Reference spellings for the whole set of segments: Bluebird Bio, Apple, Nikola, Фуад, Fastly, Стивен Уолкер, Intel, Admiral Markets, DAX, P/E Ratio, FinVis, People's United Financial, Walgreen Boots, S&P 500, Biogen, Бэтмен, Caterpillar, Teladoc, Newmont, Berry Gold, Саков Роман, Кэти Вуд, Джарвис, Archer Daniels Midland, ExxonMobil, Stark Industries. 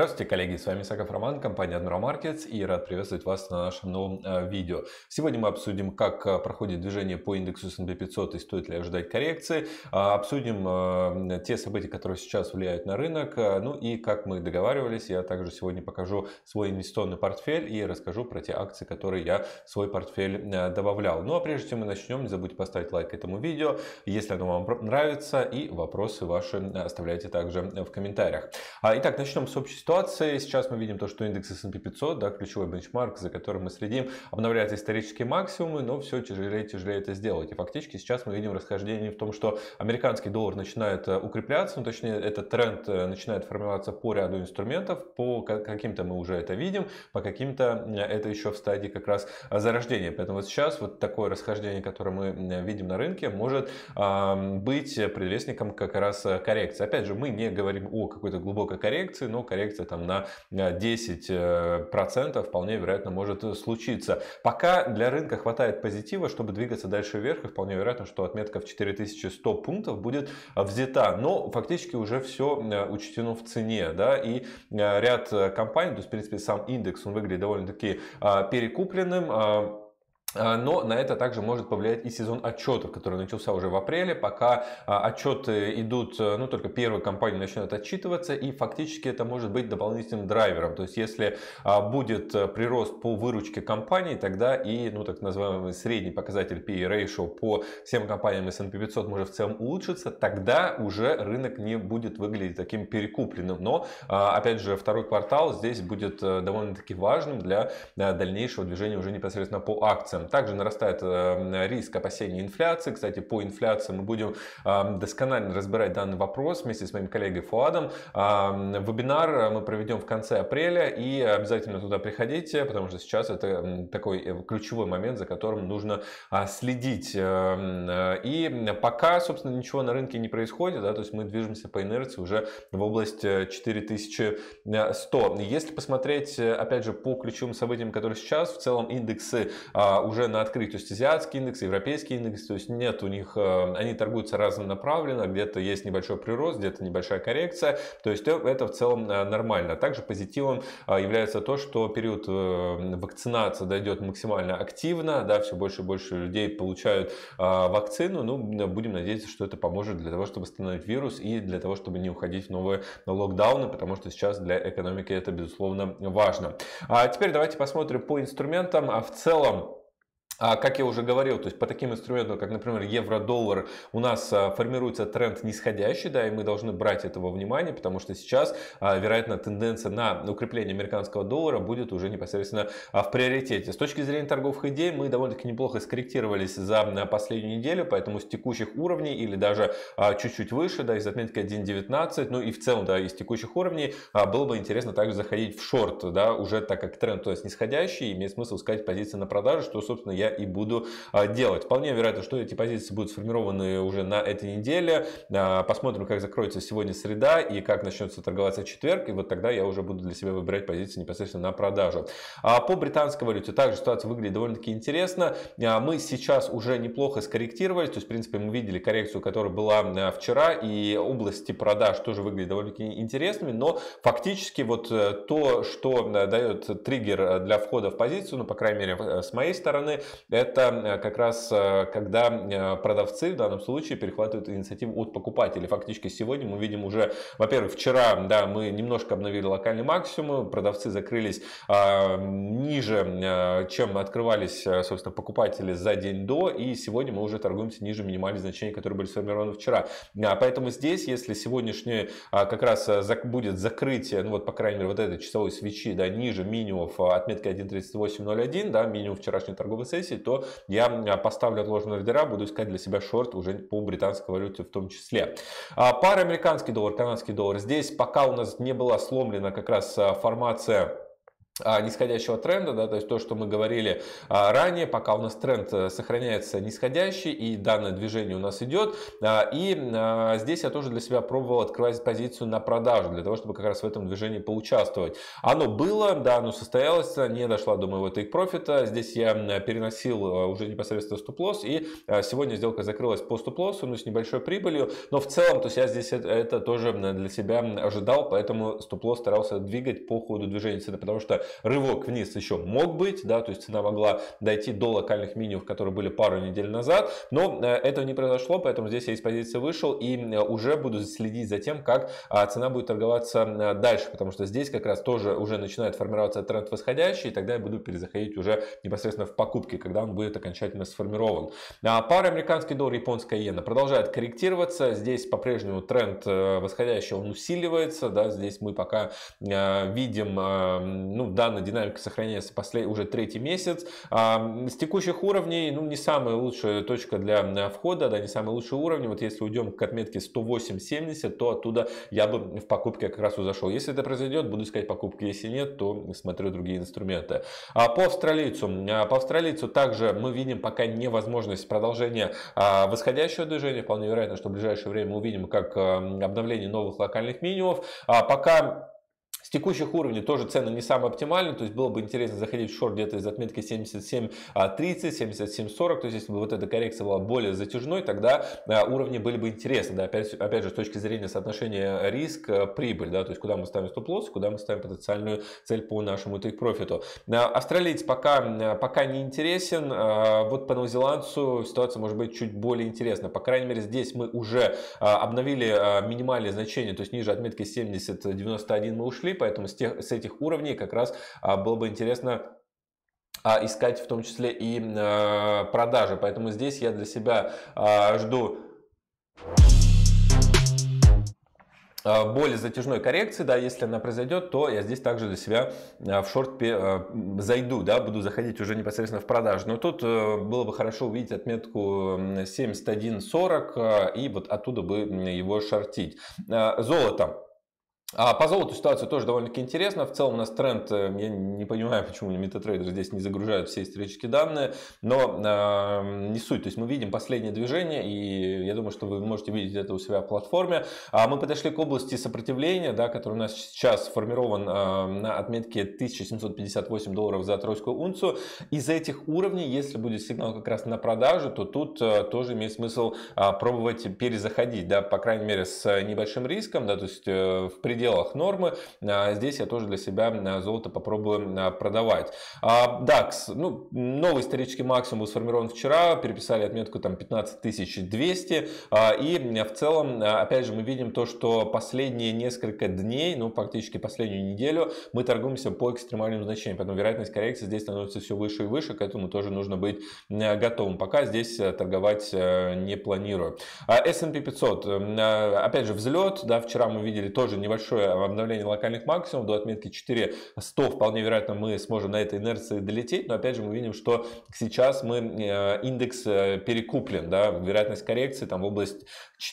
Здравствуйте, коллеги, с вами Саков Роман, компания Admiral Markets, и рад приветствовать вас на нашем новом видео. Сегодня мы обсудим, как проходит движение по индексу S&P 500 и стоит ли ожидать коррекции, обсудим те события, которые сейчас влияют на рынок, ну и как мы договаривались, я также сегодня покажу свой инвестиционный портфель и расскажу про те акции, которые я в свой портфель добавлял. Ну а прежде чем мы начнем, не забудьте поставить лайк этому видео, если оно вам нравится, и вопросы ваши оставляйте также в комментариях. Итак, начнем с общей ситуации. Сейчас мы видим то, что индекс S&P 500, ключевой бенчмарк, за которым мы следим, обновляет исторические максимумы, но все тяжелее и тяжелее это сделать. И фактически сейчас мы видим расхождение в том, что американский доллар начинает укрепляться, ну, точнее, этот тренд начинает формироваться по ряду инструментов, по каким-то мы уже это видим, по каким-то это еще в стадии как раз зарождения. Поэтому вот сейчас вот такое расхождение, которое мы видим на рынке, может быть предвестником как раз коррекции. Опять же, мы не говорим о какой-то глубокой коррекции, но коррекция там на 10% вполне вероятно может случиться. Пока для рынка хватает позитива, чтобы двигаться дальше вверх, и вполне вероятно, что отметка в 4100 пунктов будет взята. Но фактически уже все учтено в цене, да, и ряд компаний, то есть в принципе сам индекс, он выглядит довольно-таки перекупленным. Но на это также может повлиять и сезон отчетов, который начался уже в апреле. Пока отчеты идут, ну только первые компании начнут отчитываться, и фактически это может быть дополнительным драйвером. То есть если будет прирост по выручке компаний, тогда и, ну так называемый средний показатель P/E Ratio по всем компаниям S&P 500 может в целом улучшиться, тогда уже рынок не будет выглядеть таким перекупленным. Но, опять же, второй квартал здесь будет довольно-таки важным для дальнейшего движения уже непосредственно по акциям. Также нарастает риск опасения инфляции. Кстати, по инфляции мы будем досконально разбирать данный вопрос вместе с моим коллегой Фуадом. Вебинар мы проведем в конце апреля, и обязательно туда приходите, потому что сейчас это такой ключевой момент, за которым нужно следить. И пока, собственно, ничего на рынке не происходит, да, то есть мы движемся по инерции уже в область 4100. Если посмотреть, опять же, по ключевым событиям, которые сейчас, в целом индексы уже на открытии, то есть азиатский индекс, европейский индекс, то есть нет у них, они торгуются разнонаправленно, где-то есть небольшой прирост, где-то небольшая коррекция, то есть это в целом нормально. Также позитивом является то, что период вакцинации дойдет максимально активно, да, все больше и больше людей получают вакцину, ну, будем надеяться, что это поможет для того, чтобы остановить вирус и для того, чтобы не уходить в новые локдауны, потому что сейчас для экономики это, безусловно, важно. А теперь давайте посмотрим по инструментам. В целом, как я уже говорил, то есть по таким инструментам, как, например, евро-доллар, у нас формируется тренд нисходящий, да, и мы должны брать этого во внимание, потому что сейчас, вероятно, тенденция на укрепление американского доллара будет уже непосредственно в приоритете. С точки зрения торговых идей, мы довольно-таки неплохо скорректировались за последнюю неделю, поэтому с текущих уровней или даже чуть-чуть выше, да, из отметки 1.19, ну и в целом, да, из текущих уровней было бы интересно также заходить в шорт, да, уже так как тренд, то есть нисходящий, имеет смысл искать позиции на продажу, что, собственно, я и буду делать. Вполне вероятно, что эти позиции будут сформированы уже на этой неделе. Посмотрим, как закроется сегодня среда и как начнется торговаться четверг. И вот тогда я уже буду для себя выбирать позиции непосредственно на продажу. По британской валюте также ситуация выглядит довольно-таки интересно. Мы сейчас уже неплохо скорректировались. То есть, в принципе, мы видели коррекцию, которая была вчера. И области продаж тоже выглядят довольно-таки интересными. Но фактически вот то, что дает триггер для входа в позицию, ну, по крайней мере, с моей стороны, это как раз когда продавцы в данном случае перехватывают инициативу от покупателей. Фактически сегодня мы видим уже, во-первых, вчера, да, мы немножко обновили локальный максимум, продавцы закрылись ниже, чем открывались, собственно, покупатели за день до, и сегодня мы уже торгуемся ниже минимальных значений, которые были сформированы вчера. Поэтому здесь, если сегодняшнее как раз будет закрытие, ну вот, по крайней мере, вот этой часовой свечи, да, ниже минимумов отметки 1.3801, да, минимум вчерашней торговой сессии, то я поставлю отложенные ордера, буду искать для себя шорт уже по британской валюте в том числе. Пара американский доллар, канадский доллар. Здесь пока у нас не была сломлена как раз формация нисходящего тренда, да, то есть то, что мы говорили ранее, пока у нас тренд сохраняется нисходящий и данное движение у нас идет, и здесь я тоже для себя пробовал открывать позицию на продажу, для того, чтобы как раз в этом движении поучаствовать. Оно было, да, оно состоялось, не дошла до моего тейк-профита, здесь я переносил уже непосредственно стоп-лосс, и сегодня сделка закрылась по стоп-лоссу, ну, с небольшой прибылью, но в целом, то есть я здесь это тоже для себя ожидал, поэтому стоп-лосс старался двигать по ходу движения, потому что рывок вниз еще мог быть, да, то есть цена могла дойти до локальных минимумов, которые были пару недель назад, но этого не произошло, поэтому здесь я из позиции вышел и уже буду следить за тем, как цена будет торговаться дальше, потому что здесь как раз тоже уже начинает формироваться тренд восходящий, и тогда я буду перезаходить уже непосредственно в покупки, когда он будет окончательно сформирован. Пара американский доллар, японская иена продолжает корректироваться, здесь по-прежнему тренд восходящий, он усиливается, да, здесь мы пока видим, ну, данная динамика сохраняется уже третий месяц. С текущих уровней, ну, не самая лучшая точка для входа, да, не самый лучший уровень. Вот если уйдем к отметке 108.70, то оттуда я бы в покупке как раз и зашел. Если это произойдет, буду искать покупки, если нет, то смотрю другие инструменты. По австралийцу также мы видим пока невозможность продолжения восходящего движения. Вполне вероятно, что в ближайшее время мы увидим как обновление новых локальных минимумов. Пока с текущих уровней тоже цены не самые оптимальные, то есть было бы интересно заходить в шорт где-то из отметки 77.30, 77.40, то есть если бы вот эта коррекция была более затяжной, тогда уровни были бы интересны, да, опять же с точки зрения соотношения риск-прибыль, да, то есть куда мы ставим стоп-лосс, куда мы ставим потенциальную цель по нашему тейк-профиту. Австралиец пока не интересен, вот по новозеландцу ситуация может быть чуть более интересна, по крайней мере здесь мы уже обновили минимальные значения, то есть ниже отметки 70.91 мы ушли, поэтому с этих уровней как раз было бы интересно искать в том числе и продажи. Поэтому здесь я для себя жду более затяжной коррекции, да, если она произойдет, то я здесь также для себя в шорт зайду, да, буду заходить уже непосредственно в продажу. Но тут было бы хорошо увидеть отметку 71.40 и вот оттуда бы его шортить. Золото. По золоту ситуация тоже довольно-таки интересна. В целом у нас тренд, я не понимаю, почему MetaTrader здесь не загружают все исторические данные, но не суть. То есть мы видим последнее движение, и я думаю, что вы можете видеть это у себя в платформе. Мы подошли к области сопротивления, да, который у нас сейчас сформирован на отметке 1758 долларов за тройскую унцию. Из этих уровней, если будет сигнал как раз на продажу, то тут тоже имеет смысл пробовать перезаходить, да, по крайней мере с небольшим риском, да, то есть в пределах нормы. Здесь я тоже для себя золото попробую продавать. DAX, ну, новый исторический максимум был сформирован вчера, переписали отметку там 15200, и в целом, опять же, мы видим то, что последние несколько дней, ну, практически последнюю неделю мы торгуемся по экстремальным значениям, поэтому вероятность коррекции здесь становится все выше и выше, к этому тоже нужно быть готовым. Пока здесь торговать не планирую. S&P 500, опять же, взлет, да, вчера мы видели тоже небольшой обновление локальных максимумов до отметки 4100, вполне вероятно, мы сможем на этой инерции долететь, но опять же мы видим, что сейчас мы индекс перекуплен, да, вероятность коррекции там в область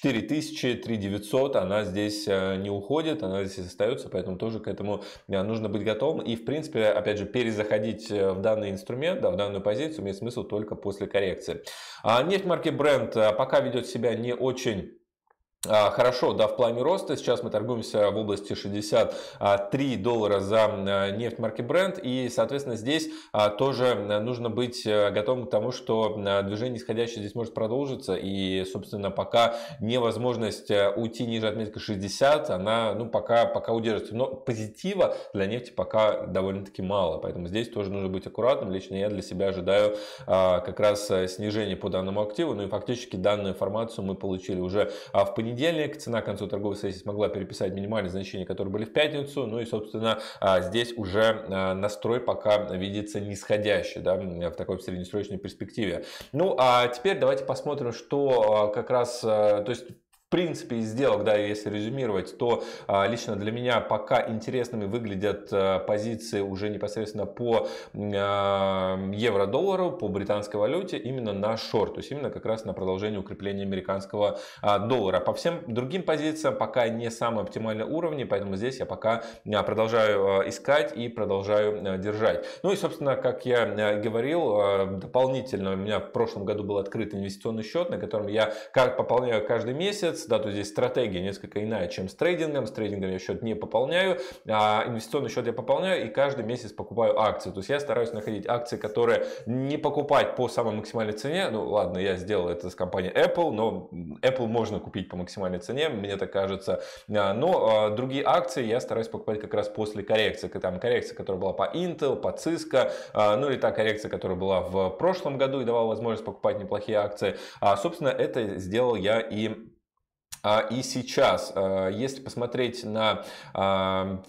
4000-3900, она здесь не уходит, она здесь остается, поэтому тоже к этому нужно быть готовым и, в принципе, опять же, перезаходить в данный инструмент, да, в данную позицию имеет смысл только после коррекции. Нефть марки Brent пока ведет себя не очень хорошо, да, в плане роста. Сейчас мы торгуемся в области 63 доллара за нефть марки Brent, и, соответственно, здесь тоже нужно быть готовым к тому, что движение исходящее здесь может продолжиться, и, собственно, пока невозможность уйти ниже отметки 60, она, ну, пока удержится, но позитива для нефти пока довольно-таки мало, поэтому здесь тоже нужно быть аккуратным. Лично я для себя ожидаю как раз снижение по данному активу, ну и фактически данную информацию мы получили уже в понедельник. Цена к концу торговой сессии смогла переписать минимальные значения, которые были в пятницу. Ну и, собственно, здесь уже настрой пока видится нисходящий, да, в такой среднесрочной перспективе. Ну, а теперь давайте посмотрим, что как раз, то есть в принципе, из сделок, да, если резюмировать, то лично для меня пока интересными выглядят позиции уже непосредственно по евро-доллару, по британской валюте, именно на шорт, то есть именно как раз на продолжение укрепления американского доллара. По всем другим позициям пока не самые оптимальные уровни, поэтому здесь я пока продолжаю искать и продолжаю держать. Ну и, собственно, как я говорил, дополнительно у меня в прошлом году был открыт инвестиционный счет, на котором я пополняю каждый месяц, да, то здесь стратегия несколько иная, чем с трейдингом. С трейдингом я счет не пополняю, а инвестиционный счет я пополняю и каждый месяц покупаю акции. То есть я стараюсь находить акции, которые не покупать по самой максимальной цене. Ну ладно, я сделал это с компанией Apple, но Apple можно купить по максимальной цене, мне так кажется. Но другие акции я стараюсь покупать как раз после коррекции. Там коррекция, которая была по Intel, по Cisco, ну или та коррекция, которая была в прошлом году и давала возможность покупать неплохие акции. Собственно, это сделал я и сейчас. Если посмотреть на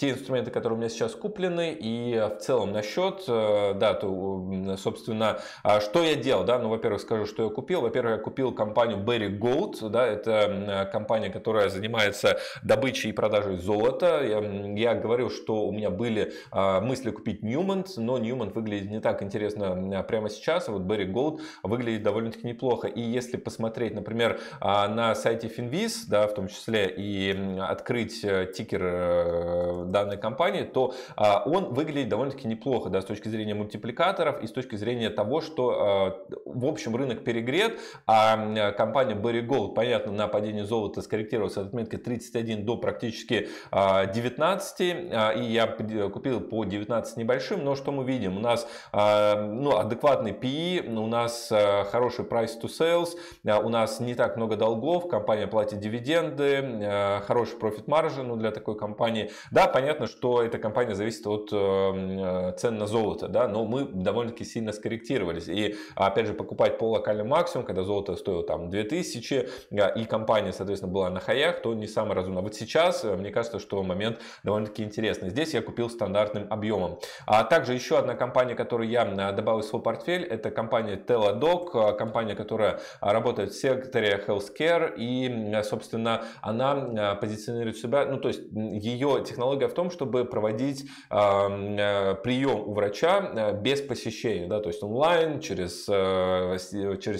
те инструменты, которые у меня сейчас куплены, и в целом на счет, да, то, собственно, что я делал, да, ну, во-первых, скажу, что я купил. Во-первых, я купил компанию Berry Gold, да, это компания, которая занимается добычей и продажей золота. Я говорил, что у меня были мысли купить Newmont, но Newmont выглядит не так интересно прямо сейчас, а вот Berry Gold выглядит довольно-таки неплохо. И если посмотреть, например, на сайте FinVis, да, в том числе и открыть тикер данной компании, то он выглядит довольно-таки неплохо, да, с точки зрения мультипликаторов и с точки зрения того, что в общем рынок перегрет, а компания Berry Gold, понятно, на падение золота скорректировалась от отметки 31 до практически 19, и я купил по 19 небольшим, но что мы видим? У нас адекватный PE, у нас хороший price to sales, у нас не так много долгов, компания платит дивиденды, хороший профит-маржи, ну, для такой компании. Да, понятно, что эта компания зависит от цен на золото, да, но мы довольно-таки сильно скорректировались. И, опять же, покупать по локальному максимуму, когда золото стоило там 2000, и компания, соответственно, была на хаях, то не самое разумно. Вот сейчас, мне кажется, что момент довольно-таки интересный. Здесь я купил стандартным объемом. А также еще одна компания, которую я добавил в свой портфель, это компания Teladoc, компания, которая работает в секторе healthcare, и, собственно, она позиционирует себя, ну, то есть ее технология в том, чтобы проводить прием у врача без посещения, да, то есть онлайн, через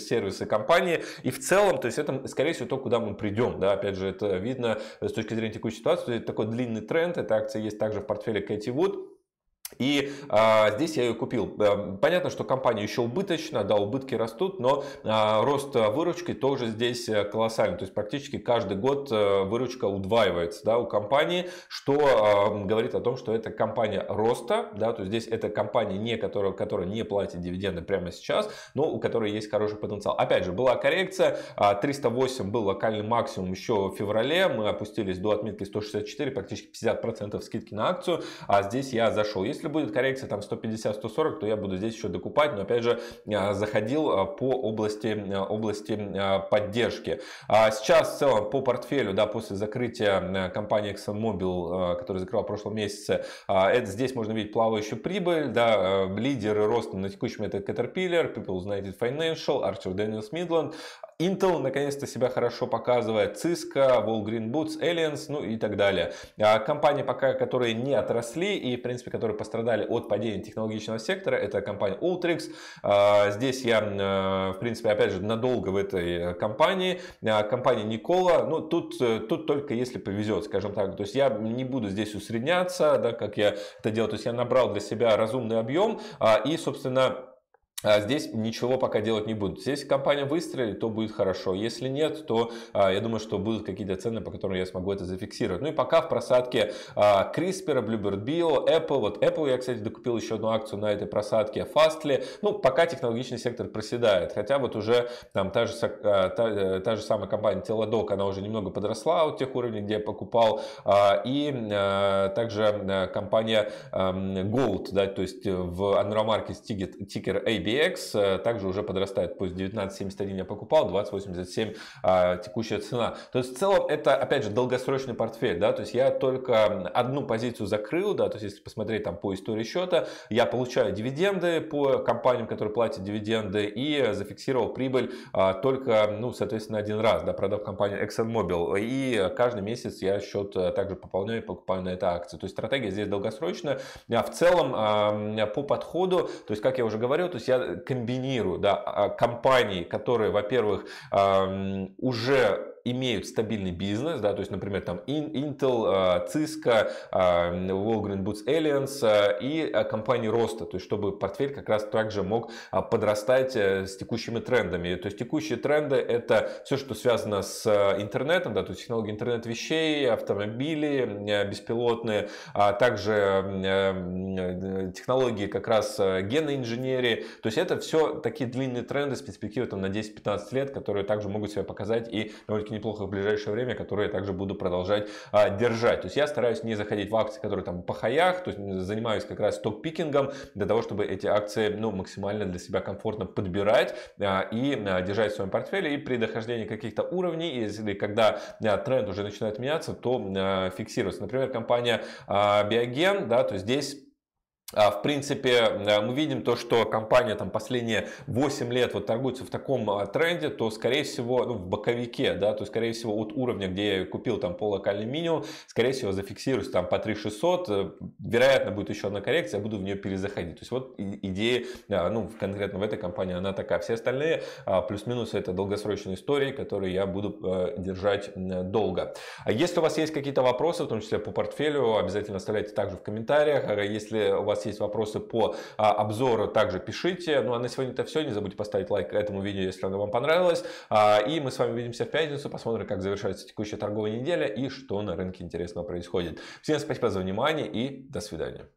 сервисы компании, и в целом, то есть это, скорее всего, то, куда мы придем, да, опять же, это видно с точки зрения текущей ситуации, это такой длинный тренд, эта акция есть также в портфеле Кэти Вуд. И здесь я ее купил. Понятно, что компания еще убыточна, да, убытки растут, но рост выручки тоже здесь колоссальный. То есть практически каждый год выручка удваивается, да, у компании, что говорит о том, что это компания роста, да, то есть здесь это компания, которая не платит дивиденды прямо сейчас, но у которой есть хороший потенциал. Опять же, была коррекция, 308 был локальный максимум еще в феврале, мы опустились до отметки 164, практически 50% скидки на акцию, а здесь я зашел. Если будет коррекция там 150-140, то я буду здесь еще докупать, но опять же заходил по области поддержки. Сейчас в целом по портфелю, да, после закрытия компании ExxonMobil, которая закрыла в прошлом месяце, здесь можно видеть плавающую прибыль, да, лидеры роста на текущем это Caterpillar, People's United Financial, Archer Daniels Midland, Intel наконец-то себя хорошо показывает, Cisco, Walgreen Boots, Alliance, ну и так далее. Компании пока, которые не отросли и, в принципе, которые пострадали от падения технологичного сектора, это компания Alteryx. Здесь я, в принципе, опять же, надолго в этой компании. Компания Nikola, ну тут только если повезет, скажем так. То есть я не буду здесь усредняться, да, как я это делал. То есть я набрал для себя разумный объем и, собственно, здесь ничего пока делать не будут. Если компания выстрелит, то будет хорошо. Если нет, то я думаю, что будут какие-то цены, по которым я смогу это зафиксировать. Ну и пока в просадке Crisper, Bluebird Bio, Apple. Вот Apple я, кстати, докупил еще одну акцию на этой просадке, Fastly. Ну, пока технологичный сектор проседает. Хотя вот уже там та же самая компания Teladoc, она уже немного подросла от тех уровней, где я покупал. И также компания Gold, да, то есть в Admiral Markets тикер AB. ABX также уже подрастает, пусть 19.71 я покупал, 20.87 текущая цена. То есть в целом это, опять же, долгосрочный портфель, да, то есть я только одну позицию закрыл, да, то есть если посмотреть там по истории счета, я получаю дивиденды по компаниям, которые платят дивиденды, и зафиксировал прибыль только, ну, соответственно, один раз, да, продав компанию ExxonMobil, и каждый месяц я счет также пополняю и покупаю на это акции. То есть стратегия здесь долгосрочная. А в целом по подходу, то есть, как я уже говорил, то есть я комбинирую, да, компании, которые, во-первых, уже имеют стабильный бизнес, да, то есть, например, там Intel, Cisco, Walgreen Boots, Alliance и компании роста, то есть, чтобы портфель как раз также мог подрастать с текущими трендами. То есть, текущие тренды — это все, что связано с интернетом, да, то есть, технологии интернет-вещей, автомобили беспилотные, а также технологии как раз генной инженерии. То есть, это все такие длинные тренды с перспективой там на 10-15 лет, которые также могут себя показать и довольно-таки неплохо в ближайшее время, которые я также буду продолжать держать. То есть я стараюсь не заходить в акции, которые там по хаях, то есть занимаюсь как раз топ-пикингом для того, чтобы эти акции, ну, максимально для себя комфортно подбирать и держать в своем портфеле. И при дохождении каких-то уровней, если когда тренд уже начинает меняться, то фиксируется. Например, компания Biogen, да, то есть здесь в принципе, мы видим то, что компания там последние 8 лет вот торгуется в таком тренде, то, скорее всего, ну, в боковике, да, то, скорее всего, от уровня, где я купил там по локальному минимуму, скорее всего, зафиксируюсь там по 3600, вероятно, будет еще одна коррекция, я буду в нее перезаходить. То есть вот идея, ну, конкретно в этой компании она такая. Все остальные плюс-минус это долгосрочные истории, которые я буду держать долго. Если у вас есть какие-то вопросы, в том числе по портфелю, обязательно оставляйте также в комментариях. Если у вас есть вопросы по обзору, также пишите. Ну а на сегодня это все. Не забудьте поставить лайк этому видео, если оно вам понравилось. И мы с вами увидимся в пятницу. Посмотрим, как завершается текущая торговая неделя и что на рынке интересного происходит. Всем спасибо за внимание и до свидания.